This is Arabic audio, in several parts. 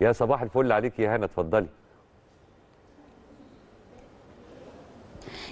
يا صباح الفل عليك يا هنا، اتفضلي.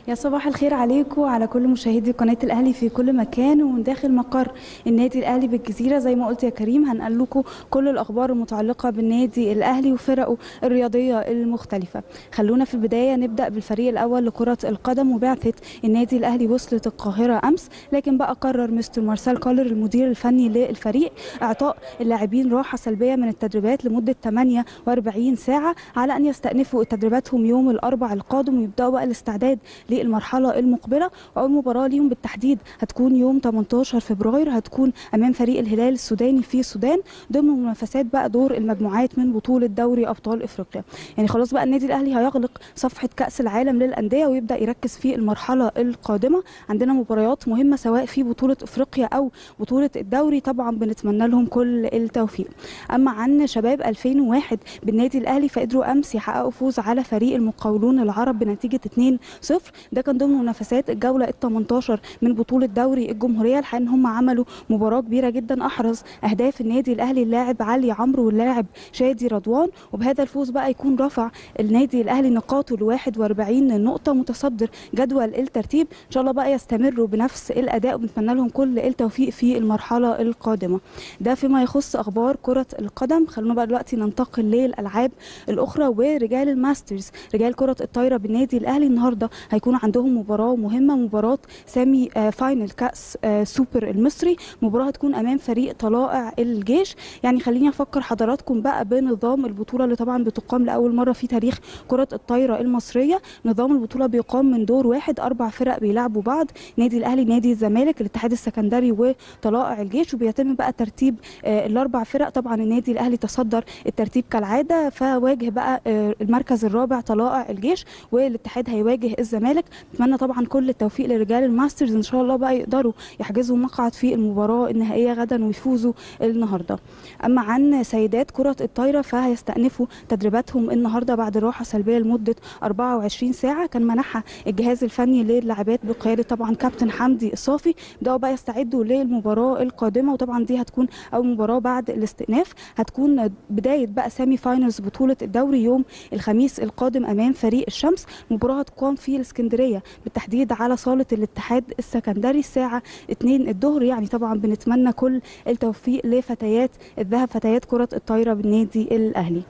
يا صباح الخير عليكم وعلى كل مشاهدي قناة الأهلي في كل مكان ومن داخل مقر النادي الأهلي بالجزيرة. زي ما قلت يا كريم هنقل لكم كل الأخبار المتعلقة بالنادي الأهلي وفرقه الرياضية المختلفة. خلونا في البداية نبدأ بالفريق الأول لكرة القدم، وبعثة النادي الأهلي وصلت القاهرة أمس، لكن بقى قرر مستر مارسيل كولر المدير الفني للفريق إعطاء اللاعبين راحة سلبية من التدريبات لمدة 48 ساعة على أن يستأنفوا تدريباتهم يوم الأربعاء القادم ويبدأوا بقى الاستعداد للمرحله المقبله. واول مباراه ليهم بالتحديد هتكون يوم 18 فبراير، هتكون امام فريق الهلال السوداني في السودان ضمن منافسات بقى دور المجموعات من بطوله دوري ابطال افريقيا. يعني خلاص بقى النادي الاهلي هيغلق صفحه كاس العالم للانديه ويبدا يركز في المرحله القادمه. عندنا مباريات مهمه سواء في بطوله افريقيا او بطوله الدوري، طبعا بنتمنى لهم كل التوفيق. اما عن شباب 2001 بالنادي الاهلي فقدروا امس يحققوا فوز على فريق المقاولون العرب بنتيجه 2-0، ده كان ضمن منافسات الجوله ال18 من بطوله دوري الجمهوريه. الحقيقه ان هم عملوا مباراه كبيره جدا، احرز اهداف النادي الاهلي اللاعب علي عمرو واللاعب شادي رضوان، وبهذا الفوز بقى يكون رفع النادي الاهلي نقاطه ل 41 نقطه، متصدر جدول الترتيب. ان شاء الله بقى يستمروا بنفس الاداء وبنتمنى لهم كل التوفيق في المرحله القادمه. ده فيما يخص اخبار كره القدم. خلونا بقى دلوقتي ننتقل للالعاب الاخرى ورجال الماسترز، رجال كره الطايره بالنادي الاهلي النهارده هيكون عندهم مباراة مهمة، مباراة سامي فاينل كأس سوبر المصري، مباراة هتكون أمام فريق طلائع الجيش. يعني خليني أفكر حضراتكم بقى بنظام البطولة اللي طبعا بتقام لأول مرة في تاريخ كرة الطايرة المصرية. نظام البطولة بيقام من دور واحد، 4 فرق بيلعبوا بعض، نادي الأهلي نادي الزمالك الاتحاد السكندري وطلائع الجيش، وبيتم بقى ترتيب ال4 فرق. طبعا النادي الأهلي تصدر الترتيب كالعادة، فواجه بقى المركز الرابع طلائع الجيش والاتحاد هيواجه الزمالك. اتمنى طبعا كل التوفيق لرجال الماسترز، ان شاء الله بقى يقدروا يحجزوا مقعد في المباراه النهائيه غدا ويفوزوا النهارده. اما عن سيدات كره الطايره فهيستأنفوا تدريباتهم النهارده بعد راحه سلبيه لمده 24 ساعه، كان منحها الجهاز الفني للاعبات بقياده طبعا كابتن حمدي الصافي. بداوا بقى يستعدوا للمباراه القادمه، وطبعا دي هتكون اول مباراه بعد الاستئناف، هتكون بدايه بقى سامي فاينلز بطوله الدوري يوم الخميس القادم امام فريق الشمس. مباراه هتقام في الاسكندريه بالتحديد على صاله الاتحاد السكندري الساعه 2 الظهر. يعني طبعا بنتمنى كل التوفيق لفتيات الذهب، فتيات كره الطايره بالنادي الاهلي.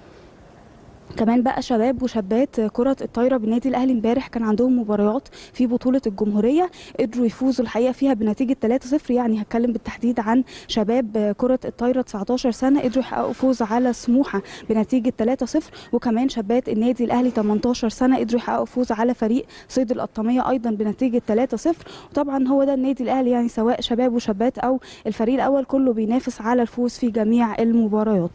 كمان بقى شباب وشابات كرة الطايرة بالنادي الأهلي امبارح كان عندهم مباريات في بطولة الجمهورية، قدروا يفوزوا الحقيقة فيها بنتيجة 3-0. يعني هتكلم بالتحديد عن شباب كرة الطايرة 19 سنة قدروا يحققوا فوز على سموحة بنتيجة 3-0، وكمان شابات النادي الأهلي 18 سنة قدروا يحققوا فوز على فريق صيد القطامية أيضا بنتيجة 3-0. وطبعا هو ده النادي الأهلي، يعني سواء شباب وشابات أو الفريق الأول كله بينافس على الفوز في جميع المباريات.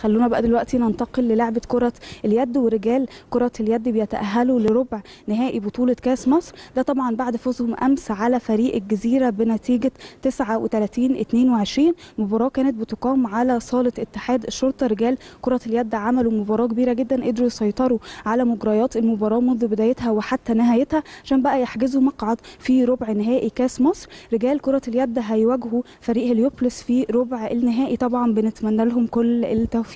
خلونا بقى دلوقتي ننتقل للعبة كرة اليد، ورجال كرة اليد بيتأهلوا لربع نهائي بطولة كاس مصر، ده طبعا بعد فوزهم أمس على فريق الجزيرة بنتيجة 39-22. مباراة كانت بتقام على صالة اتحاد الشرطة. رجال كرة اليد عملوا مباراة كبيرة جدا، قدروا يسيطروا على مجريات المباراة منذ بدايتها وحتى نهايتها عشان بقى يحجزوا مقعد في ربع نهائي كاس مصر. رجال كرة اليد هيواجهوا فريق هيليوبوليس في ربع النهائي، طبعا بنتمنى لهم كل التوفيق.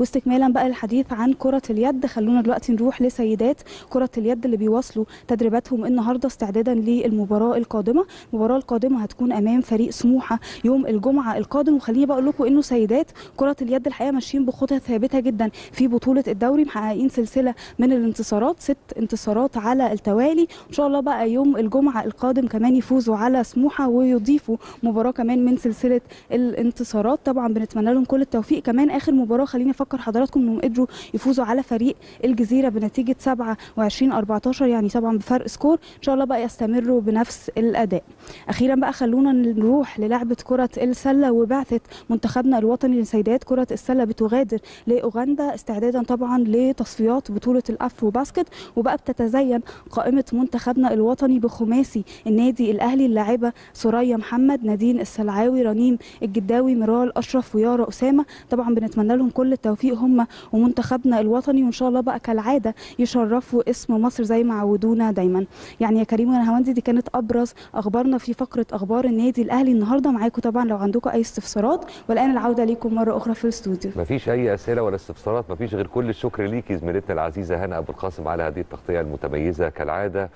واستكمالا بقى الحديث عن كرة اليد، خلونا دلوقتي نروح لسيدات كرة اليد اللي بيواصلوا تدريباتهم النهارده استعدادا للمباراة القادمة. المباراة القادمة هتكون امام فريق سموحة يوم الجمعة القادم. وخليني بقول لكم انه سيدات كرة اليد الحقيقة ماشيين بخطى ثابتة جدا في بطولة الدوري، محققين سلسلة من الانتصارات، 6 انتصارات على التوالي. ان شاء الله بقى يوم الجمعة القادم كمان يفوزوا على سموحة ويضيفوا مباراة كمان من سلسلة الانتصارات، طبعا بنتمنى لهم كل التوفيق. كمان اخر مباراة خليني افكر حضراتكم انهم قدروا يفوزوا على فريق الجزيرة بنتيجة 27-14، يعني طبعا بفرق سكور. ان شاء الله بقى يستمروا بنفس الاداء. اخيرا بقى خلونا نروح للعبة كرة السلة، وبعثة منتخبنا الوطني لسيدات كرة السلة بتغادر لاوغندا استعدادا طبعا لتصفيات بطولة الافرو باسكت. وبقى بتتزين قائمة منتخبنا الوطني بخماسي النادي الاهلي، اللاعبة ثوريا محمد، نادين السلعاوي، رنيم الجداوي، ميرال اشرف، ويارا اسامة. طبعا بنتمنى لهم كل التوفيق هم ومنتخبنا الوطني، وان شاء الله بقى كالعاده يشرفوا اسم مصر زي ما عودونا دايما. يعني يا كريم والهواندي دي كانت ابرز اخبارنا في فقره اخبار النادي الاهلي النهارده. معاكم طبعا لو عندكم اي استفسارات، والان العوده ليكم مره اخرى في الاستوديو. مفيش اي اسئله ولا استفسارات، مفيش غير كل الشكر ليكي زميلتنا العزيزه هنا ابو القاسم على هذه التغطيه المتميزه كالعاده،